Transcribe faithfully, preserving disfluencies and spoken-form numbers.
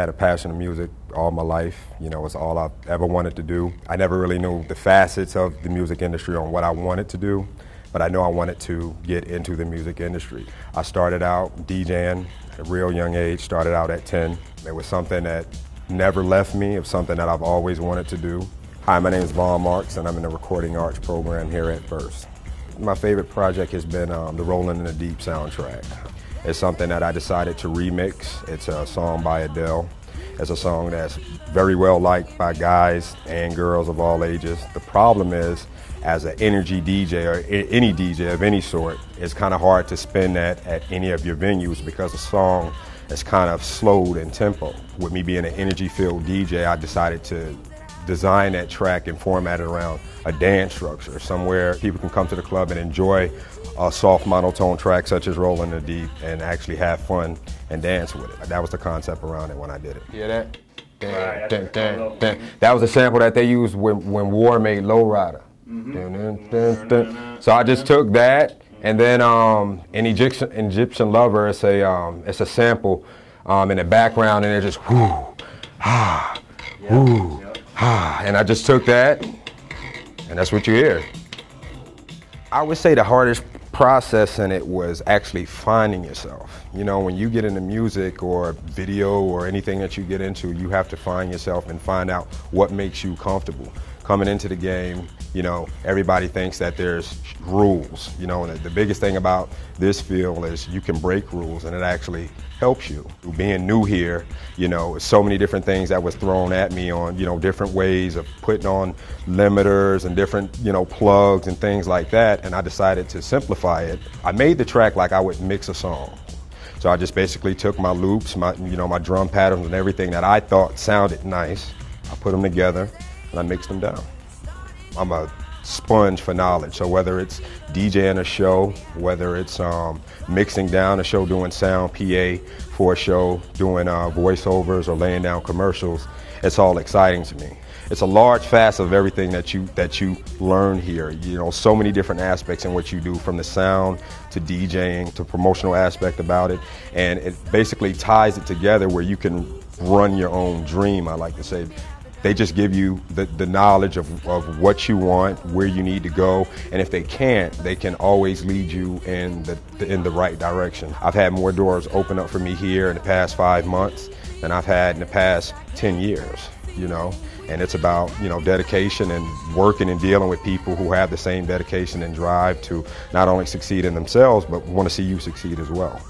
had a passion for music all my life. You know, it's all I've ever wanted to do. I never really knew the facets of the music industry on what I wanted to do, but I know I wanted to get into the music industry. I started out DJing at a real young age, started out at ten. It was something that never left me. It was something that I've always wanted to do. Hi, my name is Vaun Marks, and I'm in the Recording Arts program here at F I R S T. My favorite project has been um, the Rolling in the Deep soundtrack. It's something that I decided to remix. It's a song by Adele. It's a song that's very well liked by guys and girls of all ages. The problem is, as an energy D J or any D J of any sort, it's kind of hard to spin that at any of your venues because the song is kind of slowed in tempo. With me being an energy-filled D J, I decided to design that track and format it around a dance structure, somewhere people can come to the club and enjoy a soft monotone track such as Rolling in the Deep and actually have fun and dance with it. That was the concept around it when I did it. You hear that? Dang, right, dang, dang, dang. That was a sample that they used when, when War made Lowrider. Mm-hmm. Dun, dun, dun, dun. So I just took that, and then um, in Egyptian, Egyptian Lover, it's a, um, it's a sample um, in the background, and it just whoo, ah, whoo. And I just took that, and that's what you hear. I would say the hardest process in it was actually finding yourself. You know, when you get into music or video or anything that you get into, you have to find yourself and find out what makes you comfortable. Coming into the game, you know, everybody thinks that there's rules, you know, and the biggest thing about this field is you can break rules, and it actually helps you. Being new here, you know, so many different things that was thrown at me on, you know, different ways of putting on limiters and different, you know, plugs and things like that, and I decided to simplify it. I made the track like I would mix a song. So I just basically took my loops, my, you know, my drum patterns and everything that I thought sounded nice. I put them together and I mixed them down. I'm a sponge for knowledge, so whether it's DJing a show, whether it's um, mixing down a show, doing sound P A for a show, doing uh, voiceovers or laying down commercials, it's all exciting to me. It's a large facet of everything that you that you learn here. You know, so many different aspects in what you do, from the sound to DJing to promotional aspect about it, and it basically ties it together where you can run your own dream, I like to say. They just give you the, the knowledge of, of what you want, where you need to go, and if they can't, they can always lead you in the, in the right direction. I've had more doors open up for me here in the past five months than I've had in the past ten years, you know? And it's about, you know, dedication and working and dealing with people who have the same dedication and drive to not only succeed in themselves, but want to see you succeed as well.